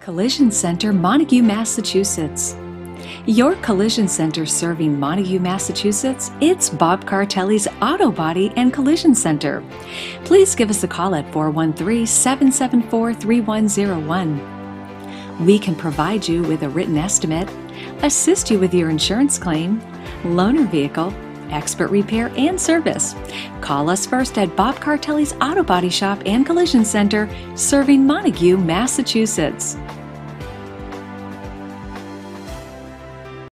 Collision Center, Montague, Massachusetts. Your collision center serving Montague, Massachusetts, it's Bob Cartelli's Auto Body and Collision Center. Please give us a call at 413-774-3101. We can provide you with a written estimate, assist you with your insurance claim, loaner vehicle, expert repair and service. Call us first at Bob Cartelli's Auto Body Shop and Collision Center serving Montague, Massachusetts.